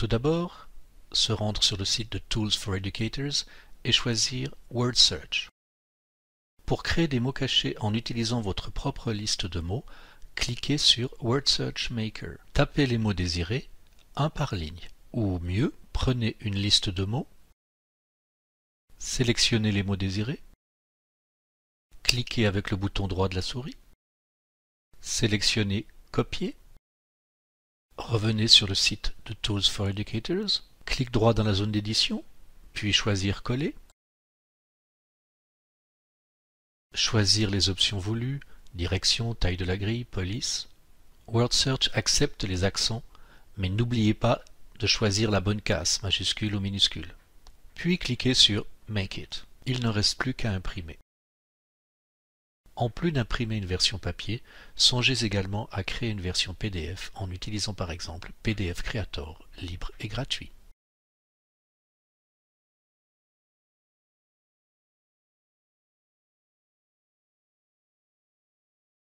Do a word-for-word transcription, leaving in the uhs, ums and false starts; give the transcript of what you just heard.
Tout d'abord, se rendre sur le site de Tools for Educators et choisir Word Search. Pour créer des mots cachés en utilisant votre propre liste de mots, cliquez sur Word Search Maker. Tapez les mots désirés, un par ligne. Ou mieux, prenez une liste de mots, sélectionnez les mots désirés, cliquez avec le bouton droit de la souris, sélectionnez Copier, revenez sur le site de Tools for Educators, clic droit dans la zone d'édition, puis choisir Coller, choisir les options voulues, direction, taille de la grille, police. Word Search accepte les accents, mais n'oubliez pas de choisir la bonne case, majuscule ou minuscule. Puis cliquez sur Make It. Il ne reste plus qu'à imprimer. En plus d'imprimer une version papier, songez également à créer une version P D F en utilisant par exemple P D F Creator, libre et gratuit.